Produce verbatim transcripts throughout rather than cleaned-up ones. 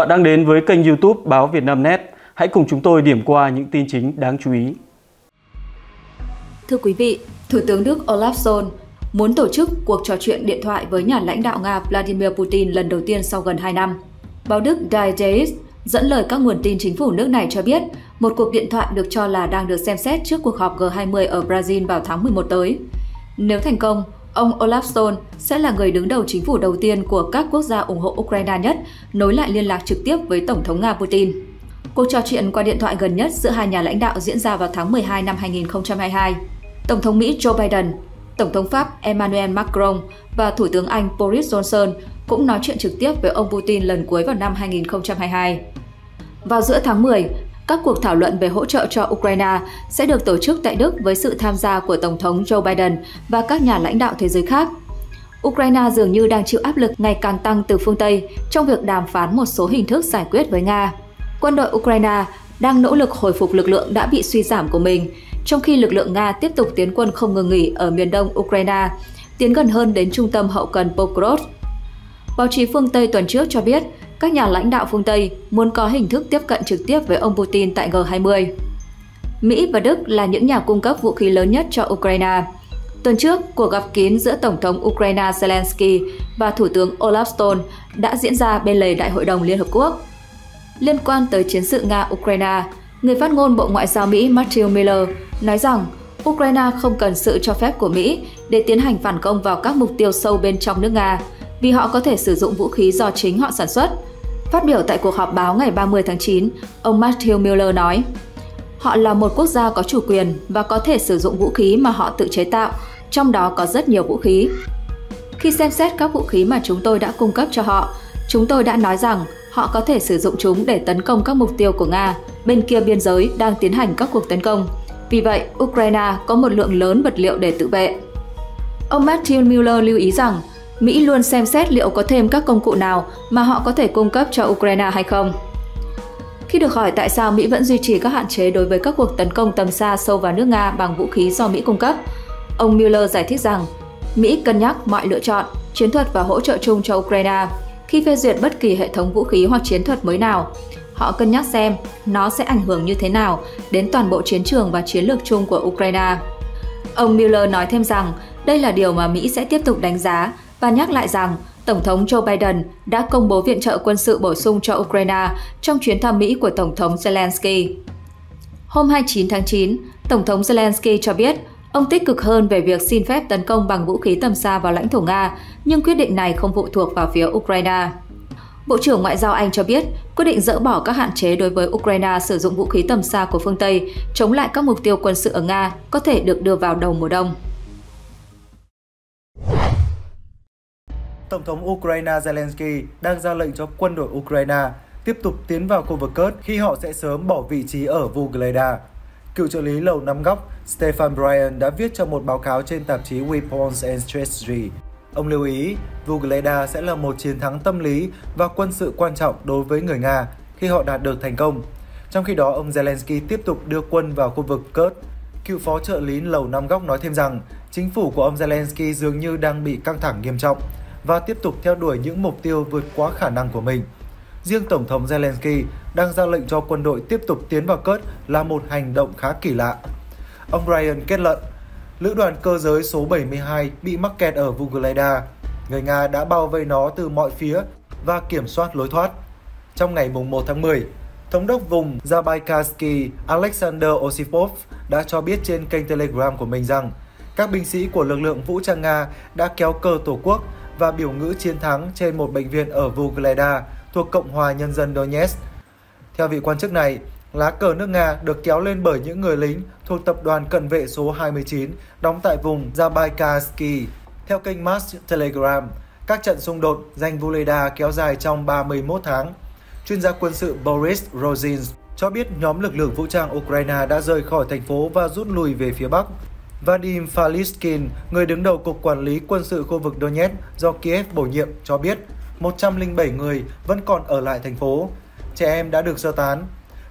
Bạn đang đến với kênh YouTube báo VietNamNet. Hãy cùng chúng tôi điểm qua những tin chính đáng chú ý. Thưa quý vị, Thủ tướng Đức Olaf Scholz muốn tổ chức cuộc trò chuyện điện thoại với nhà lãnh đạo Nga Vladimir Putin lần đầu tiên sau gần hai năm. Báo Đức Die Zeit dẫn lời các nguồn tin chính phủ nước này cho biết, một cuộc điện thoại được cho là đang được xem xét trước cuộc họp G hai mươi ở Brazil vào tháng mười một tới. Nếu thành công, ông Olaf Scholz sẽ là người đứng đầu chính phủ đầu tiên của các quốc gia ủng hộ Ukraine nhất nối lại liên lạc trực tiếp với Tổng thống Nga Putin. Cuộc trò chuyện qua điện thoại gần nhất giữa hai nhà lãnh đạo diễn ra vào tháng mười hai năm hai nghìn không trăm hai mươi hai. Tổng thống Mỹ Joe Biden, Tổng thống Pháp Emmanuel Macron và Thủ tướng Anh Boris Johnson cũng nói chuyện trực tiếp với ông Putin lần cuối vào năm hai nghìn không trăm hai mươi hai. Vào giữa tháng mười, các cuộc thảo luận về hỗ trợ cho Ukraine sẽ được tổ chức tại Đức với sự tham gia của Tổng thống Joe Biden và các nhà lãnh đạo thế giới khác. Ukraine dường như đang chịu áp lực ngày càng tăng từ phương Tây trong việc đàm phán một số hình thức giải quyết với Nga. Quân đội Ukraine đang nỗ lực hồi phục lực lượng đã bị suy giảm của mình, trong khi lực lượng Nga tiếp tục tiến quân không ngừng nghỉ ở miền đông Ukraine, tiến gần hơn đến trung tâm hậu cần Pokrovsk. Báo chí phương Tây tuần trước cho biết, các nhà lãnh đạo phương Tây muốn có hình thức tiếp cận trực tiếp với ông Putin tại G hai mươi. Mỹ và Đức là những nhà cung cấp vũ khí lớn nhất cho Ukraine. Tuần trước, cuộc gặp kín giữa Tổng thống Ukraine Zelensky và Thủ tướng Olaf Scholz đã diễn ra bên lề Đại hội đồng Liên Hợp Quốc. Liên quan tới chiến sự Nga-Ukraine, người phát ngôn Bộ Ngoại giao Mỹ Matthew Miller nói rằng Ukraine không cần sự cho phép của Mỹ để tiến hành phản công vào các mục tiêu sâu bên trong nước Nga, vì họ có thể sử dụng vũ khí do chính họ sản xuất. Phát biểu tại cuộc họp báo ngày ba mươi tháng chín, ông Matthew Miller nói, họ là một quốc gia có chủ quyền và có thể sử dụng vũ khí mà họ tự chế tạo, trong đó có rất nhiều vũ khí. Khi xem xét các vũ khí mà chúng tôi đã cung cấp cho họ, chúng tôi đã nói rằng họ có thể sử dụng chúng để tấn công các mục tiêu của Nga, bên kia biên giới đang tiến hành các cuộc tấn công. Vì vậy, Ukraine có một lượng lớn vật liệu để tự vệ. Ông Matthew Miller lưu ý rằng, Mỹ luôn xem xét liệu có thêm các công cụ nào mà họ có thể cung cấp cho Ukraine hay không. Khi được hỏi tại sao Mỹ vẫn duy trì các hạn chế đối với các cuộc tấn công tầm xa sâu vào nước Nga bằng vũ khí do Mỹ cung cấp, ông Miller giải thích rằng Mỹ cân nhắc mọi lựa chọn, chiến thuật và hỗ trợ chung cho Ukraine. Khi phê duyệt bất kỳ hệ thống vũ khí hoặc chiến thuật mới nào, họ cân nhắc xem nó sẽ ảnh hưởng như thế nào đến toàn bộ chiến trường và chiến lược chung của Ukraine. Ông Miller nói thêm rằng đây là điều mà Mỹ sẽ tiếp tục đánh giá, và nhắc lại rằng Tổng thống Joe Biden đã công bố viện trợ quân sự bổ sung cho Ukraine trong chuyến thăm Mỹ của Tổng thống Zelensky. Hôm hai mươi chín tháng chín, Tổng thống Zelensky cho biết ông tích cực hơn về việc xin phép tấn công bằng vũ khí tầm xa vào lãnh thổ Nga, nhưng quyết định này không phụ thuộc vào phía Ukraine. Bộ trưởng Ngoại giao Anh cho biết quyết định dỡ bỏ các hạn chế đối với Ukraine sử dụng vũ khí tầm xa của phương Tây chống lại các mục tiêu quân sự ở Nga có thể được đưa vào đầu mùa đông. Tổng thống Ukraine Zelensky đang ra lệnh cho quân đội Ukraine tiếp tục tiến vào khu vực Kurd khi họ sẽ sớm bỏ vị trí ở Vuhledar. Cựu trợ lý Lầu Năm Góc Stephen Bryen đã viết trong một báo cáo trên tạp chí Weapons and Strategy. Ông lưu ý Vuhledar sẽ là một chiến thắng tâm lý và quân sự quan trọng đối với người Nga khi họ đạt được thành công. Trong khi đó, ông Zelensky tiếp tục đưa quân vào khu vực Kurd. Cựu phó trợ lý Lầu Năm Góc nói thêm rằng chính phủ của ông Zelensky dường như đang bị căng thẳng nghiêm trọng và tiếp tục theo đuổi những mục tiêu vượt quá khả năng của mình. Riêng Tổng thống Zelensky đang ra lệnh cho quân đội tiếp tục tiến vào Kurd là một hành động khá kỳ lạ. Ông Bryan kết luận, lữ đoàn cơ giới số bảy mươi hai bị mắc kẹt ở Vuhledar. Người Nga đã bao vây nó từ mọi phía và kiểm soát lối thoát. Trong ngày mùng một tháng mười, Thống đốc vùng Zabaykalsky Alexander Osipov đã cho biết trên kênh Telegram của mình rằng các binh sĩ của lực lượng vũ trang Nga đã kéo cờ Tổ quốc và biểu ngữ chiến thắng trên một bệnh viện ở Vuhledar thuộc Cộng hòa Nhân dân Donetsk. Theo vị quan chức này, lá cờ nước Nga được kéo lên bởi những người lính thuộc tập đoàn cận vệ số hai mươi chín đóng tại vùng Zabaykalsky. Theo kênh Mass Telegram, các trận xung đột giành Vuhledar kéo dài trong ba mươi mốt tháng. Chuyên gia quân sự Boris Rozin cho biết nhóm lực lượng vũ trang Ukraine đã rời khỏi thành phố và rút lùi về phía bắc. Vadim Faliskin, người đứng đầu Cục Quản lý Quân sự khu vực Donetsk do Kiev bổ nhiệm, cho biết một trăm lẻ bảy người vẫn còn ở lại thành phố. Trẻ em đã được sơ tán.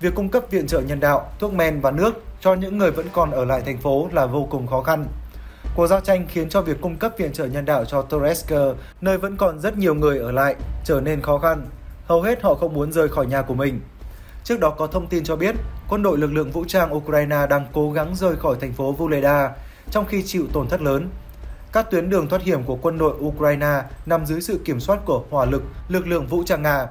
Việc cung cấp viện trợ nhân đạo, thuốc men và nước cho những người vẫn còn ở lại thành phố là vô cùng khó khăn. Cuộc giao tranh khiến cho việc cung cấp viện trợ nhân đạo cho Toretsk, nơi vẫn còn rất nhiều người ở lại, trở nên khó khăn. hầu hết họ không muốn rời khỏi nhà của mình. Trước đó có thông tin cho biết, quân đội lực lượng vũ trang Ukraine đang cố gắng rời khỏi thành phố Vuhledar trong khi chịu tổn thất lớn. Các tuyến đường thoát hiểm của quân đội Ukraine nằm dưới sự kiểm soát của hỏa lực lực lượng vũ trang Nga.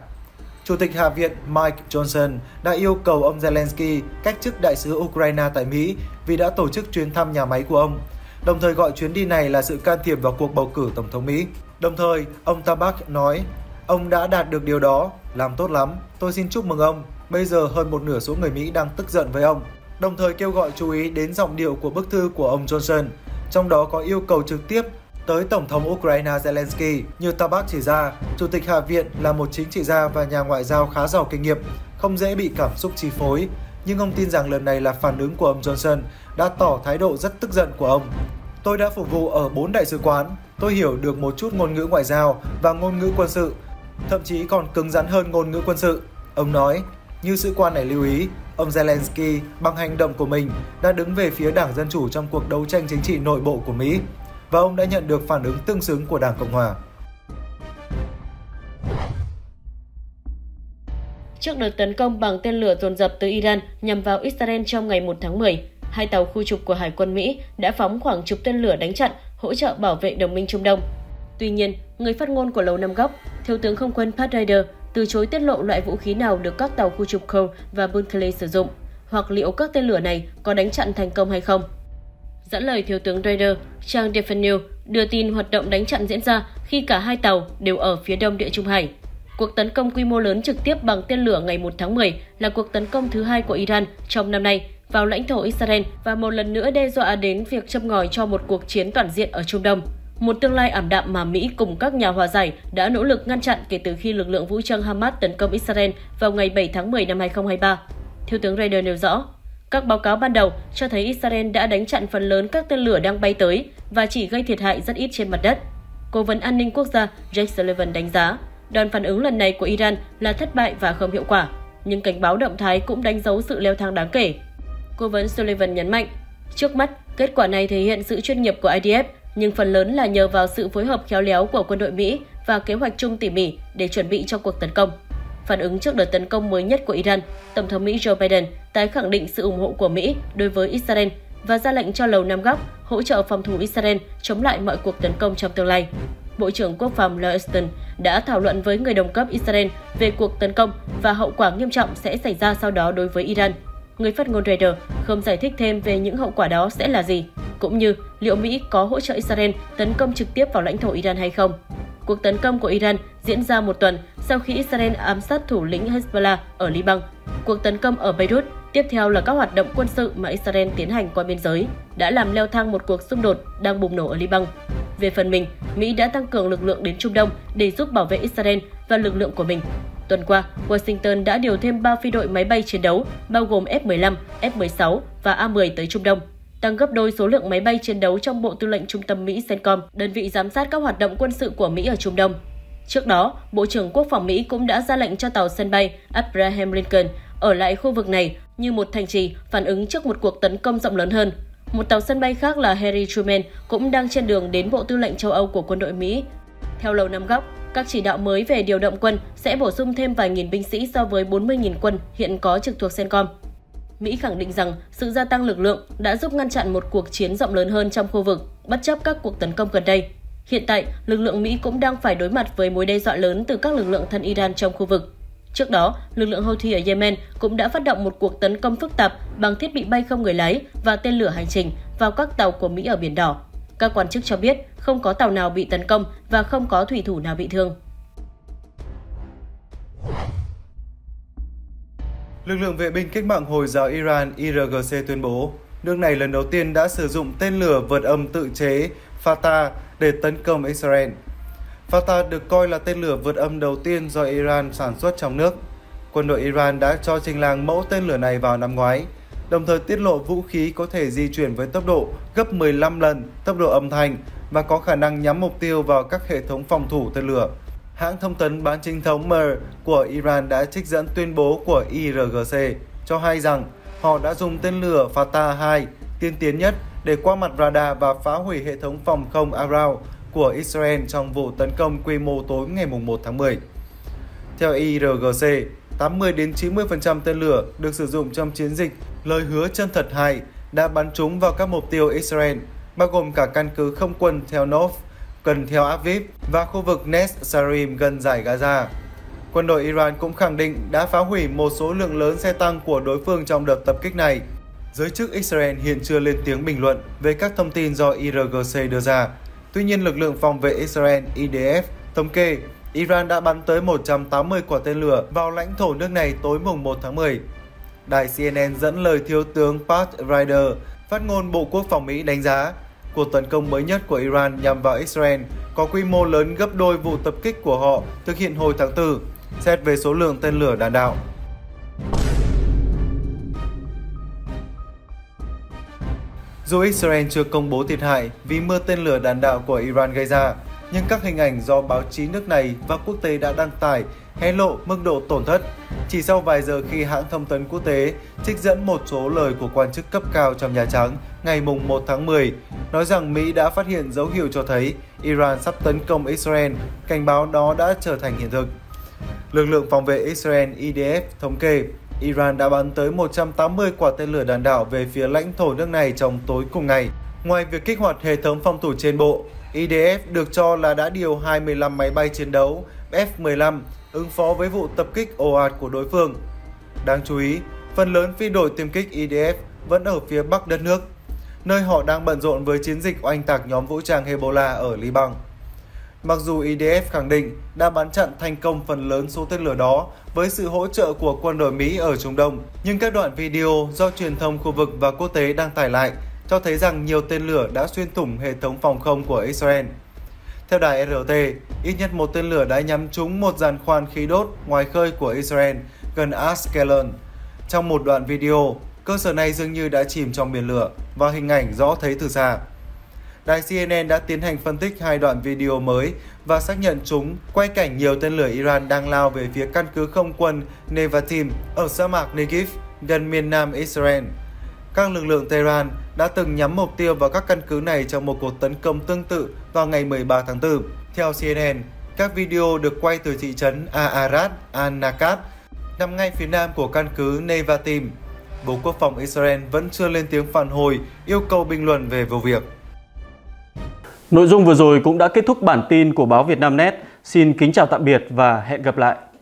Chủ tịch Hạ viện Mike Johnson đã yêu cầu ông Zelensky cách chức đại sứ Ukraine tại Mỹ vì đã tổ chức chuyến thăm nhà máy của ông, đồng thời gọi chuyến đi này là sự can thiệp vào cuộc bầu cử Tổng thống Mỹ. Đồng thời, ông Tabakh nói, ông đã đạt được điều đó, làm tốt lắm, tôi xin chúc mừng ông. Bây giờ hơn một nửa số người Mỹ đang tức giận với ông, đồng thời kêu gọi chú ý đến giọng điệu của bức thư của ông Johnson, trong đó có yêu cầu trực tiếp tới Tổng thống Ukraine Zelensky. Như Tabakh chỉ ra, Chủ tịch Hạ viện là một chính trị gia và nhà ngoại giao khá giàu kinh nghiệm, không dễ bị cảm xúc chi phối, nhưng ông tin rằng lần này là phản ứng của ông Johnson đã tỏ thái độ rất tức giận của ông. Tôi đã phục vụ ở bốn đại sứ quán, tôi hiểu được một chút ngôn ngữ ngoại giao và ngôn ngữ quân sự, thậm chí còn cứng rắn hơn ngôn ngữ quân sự, ông nói. Như sĩ quan này lưu ý, ông Zelensky bằng hành động của mình đã đứng về phía Đảng Dân Chủ trong cuộc đấu tranh chính trị nội bộ của Mỹ và ông đã nhận được phản ứng tương xứng của Đảng Cộng Hòa. Trước đợt tấn công bằng tên lửa dồn dập từ Iran nhằm vào Israel trong ngày một tháng mười, hai tàu khu trục của Hải quân Mỹ đã phóng khoảng chục tên lửa đánh chặn, hỗ trợ bảo vệ đồng minh Trung Đông. Tuy nhiên, người phát ngôn của Lầu Năm Góc, Thiếu tướng Không quân Pat Ryder, từ chối tiết lộ loại vũ khí nào được các tàu khu trục Cole và Bulkeley sử dụng, hoặc liệu các tên lửa này có đánh chặn thành công hay không. Dẫn lời Thiếu tướng Ryder, trang Defense News đưa tin hoạt động đánh chặn diễn ra khi cả hai tàu đều ở phía đông Địa Trung Hải. Cuộc tấn công quy mô lớn trực tiếp bằng tên lửa ngày một tháng mười là cuộc tấn công thứ hai của Iran trong năm nay vào lãnh thổ Israel và một lần nữa đe dọa đến việc châm ngòi cho một cuộc chiến toàn diện ở Trung Đông. Một tương lai ảm đạm mà Mỹ cùng các nhà hòa giải đã nỗ lực ngăn chặn kể từ khi lực lượng vũ trang Hamas tấn công Israel vào ngày bảy tháng mười năm hai nghìn không trăm hai mươi ba. Thiếu tướng Ryder nêu rõ, các báo cáo ban đầu cho thấy Israel đã đánh chặn phần lớn các tên lửa đang bay tới và chỉ gây thiệt hại rất ít trên mặt đất. Cố vấn an ninh quốc gia Jake Sullivan đánh giá, đòn phản ứng lần này của Iran là thất bại và không hiệu quả, nhưng cảnh báo động thái cũng đánh dấu sự leo thang đáng kể. Cố vấn Sullivan nhấn mạnh, trước mắt, kết quả này thể hiện sự chuyên nghiệp của I D F, nhưng phần lớn là nhờ vào sự phối hợp khéo léo của quân đội Mỹ và kế hoạch chung tỉ mỉ để chuẩn bị cho cuộc tấn công. Phản ứng trước đợt tấn công mới nhất của Iran, Tổng thống Mỹ Joe Biden tái khẳng định sự ủng hộ của Mỹ đối với Israel và ra lệnh cho Lầu Năm Góc hỗ trợ phòng thủ Israel chống lại mọi cuộc tấn công trong tương lai. Bộ trưởng Quốc phòng Lloyd Austin đã thảo luận với người đồng cấp Israel về cuộc tấn công và hậu quả nghiêm trọng sẽ xảy ra sau đó đối với Iran. Người phát ngôn Ryder không giải thích thêm về những hậu quả đó sẽ là gì, cũng như liệu Mỹ có hỗ trợ Israel tấn công trực tiếp vào lãnh thổ Iran hay không. Cuộc tấn công của Iran diễn ra một tuần sau khi Israel ám sát thủ lĩnh Hezbollah ở Liban. Cuộc tấn công ở Beirut, tiếp theo là các hoạt động quân sự mà Israel tiến hành qua biên giới, đã làm leo thang một cuộc xung đột đang bùng nổ ở Liban. Về phần mình, Mỹ đã tăng cường lực lượng đến Trung Đông để giúp bảo vệ Israel và lực lượng của mình. Tuần qua, Washington đã điều thêm ba phi đội máy bay chiến đấu, bao gồm F mười lăm, F mười sáu và A mười tới Trung Đông, tăng gấp đôi số lượng máy bay chiến đấu trong Bộ Tư lệnh Trung tâm Mỹ CENTCOM, đơn vị giám sát các hoạt động quân sự của Mỹ ở Trung Đông. Trước đó, Bộ trưởng Quốc phòng Mỹ cũng đã ra lệnh cho tàu sân bay Abraham Lincoln ở lại khu vực này như một thành trì phản ứng trước một cuộc tấn công rộng lớn hơn. Một tàu sân bay khác là Harry Truman cũng đang trên đường đến Bộ Tư lệnh châu Âu của quân đội Mỹ. Theo Lầu Năm Góc, các chỉ đạo mới về điều động quân sẽ bổ sung thêm vài nghìn binh sĩ so với bốn mươi nghìn quân hiện có trực thuộc CENTCOM. Mỹ khẳng định rằng sự gia tăng lực lượng đã giúp ngăn chặn một cuộc chiến rộng lớn hơn trong khu vực, bất chấp các cuộc tấn công gần đây. Hiện tại, lực lượng Mỹ cũng đang phải đối mặt với mối đe dọa lớn từ các lực lượng thân Iran trong khu vực. Trước đó, lực lượng Houthi ở Yemen cũng đã phát động một cuộc tấn công phức tạp bằng thiết bị bay không người lái và tên lửa hành trình vào các tàu của Mỹ ở Biển Đỏ. Các quan chức cho biết không có tàu nào bị tấn công và không có thủy thủ nào bị thương. Lực lượng vệ binh cách mạng Hồi giáo Iran I R G C tuyên bố, nước này lần đầu tiên đã sử dụng tên lửa vượt âm tự chế Fatah để tấn công Israel. Fatah được coi là tên lửa vượt âm đầu tiên do Iran sản xuất trong nước. Quân đội Iran đã cho trình làng mẫu tên lửa này vào năm ngoái, đồng thời tiết lộ vũ khí có thể di chuyển với tốc độ gấp mười lăm lần tốc độ âm thanh và có khả năng nhắm mục tiêu vào các hệ thống phòng thủ tên lửa. Hãng thông tấn bán chính thống Mer của Iran đã trích dẫn tuyên bố của I R G C cho hay rằng họ đã dùng tên lửa Fatah hai tiên tiến nhất để qua mặt radar và phá hủy hệ thống phòng không Aral của Israel trong vụ tấn công quy mô tối ngày một tháng mười. Theo I R G C, tám mươi đến chín mươi phần trăm tên lửa được sử dụng trong chiến dịch Lời hứa chân thật hai đã bắn trúng vào các mục tiêu Israel, bao gồm cả căn cứ không quân Tel Nov, gần Tel Aviv và khu vực Nes Sarim gần dải Gaza. Quân đội Iran cũng khẳng định đã phá hủy một số lượng lớn xe tăng của đối phương trong đợt tập kích này. Giới chức Israel hiện chưa lên tiếng bình luận về các thông tin do I R G C đưa ra. Tuy nhiên, lực lượng phòng vệ Israel I D F thống kê Iran đã bắn tới một trăm tám mươi quả tên lửa vào lãnh thổ nước này tối mùng một tháng mười. Đài C N N dẫn lời Thiếu tướng Pat Ryder, phát ngôn Bộ Quốc phòng Mỹ đánh giá, cuộc tấn công mới nhất của Iran nhằm vào Israel có quy mô lớn gấp đôi vụ tập kích của họ thực hiện hồi tháng tư, xét về số lượng tên lửa đạn đạo. Dù Israel chưa công bố thiệt hại vì mưa tên lửa đạn đạo của Iran gây ra, nhưng các hình ảnh do báo chí nước này và quốc tế đã đăng tải hé lộ mức độ tổn thất chỉ sau vài giờ khi hãng thông tấn quốc tế trích dẫn một số lời của quan chức cấp cao trong Nhà Trắng ngày mùng một tháng mười, nói rằng Mỹ đã phát hiện dấu hiệu cho thấy Iran sắp tấn công Israel, cảnh báo đó đã trở thành hiện thực. Lực lượng phòng vệ Israel I D F thống kê Iran đã bắn tới một trăm tám mươi quả tên lửa đạn đạo về phía lãnh thổ nước này trong tối cùng ngày. Ngoài việc kích hoạt hệ thống phòng thủ trên bộ, I D F được cho là đã điều hai mươi lăm máy bay chiến đấu F mười lăm ứng phó với vụ tập kích ồ ạt của đối phương. Đáng chú ý, phần lớn phi đội tiêm kích I D F vẫn ở phía bắc đất nước, nơi họ đang bận rộn với chiến dịch oanh tạc nhóm vũ trang Hezbollah ở Liban. Mặc dù I D F khẳng định đã bắn chặn thành công phần lớn số tên lửa đó với sự hỗ trợ của quân đội Mỹ ở Trung Đông, nhưng các đoạn video do truyền thông khu vực và quốc tế đăng tải lại cho thấy rằng nhiều tên lửa đã xuyên thủng hệ thống phòng không của Israel. Theo đài R T, ít nhất một tên lửa đã nhắm trúng một giàn khoan khí đốt ngoài khơi của Israel gần Ashkelon. Trong một đoạn video, cơ sở này dường như đã chìm trong biển lửa và hình ảnh rõ thấy từ xa. Đài C N N đã tiến hành phân tích hai đoạn video mới và xác nhận chúng quay cảnh nhiều tên lửa Iran đang lao về phía căn cứ không quân Nevatim ở sa mạc Negev gần miền nam Israel. Các lực lượng Tehran đã từng nhắm mục tiêu vào các căn cứ này trong một cuộc tấn công tương tự vào ngày mười ba tháng tư. Theo C N N, các video được quay từ thị trấn Aarat Anakat, nằm ngay phía nam của căn cứ Nevatim. Bộ Quốc phòng Israel vẫn chưa lên tiếng phản hồi yêu cầu bình luận về vụ việc. Nội dung vừa rồi cũng đã kết thúc bản tin của báo VietNamNet. Xin kính chào tạm biệt và hẹn gặp lại!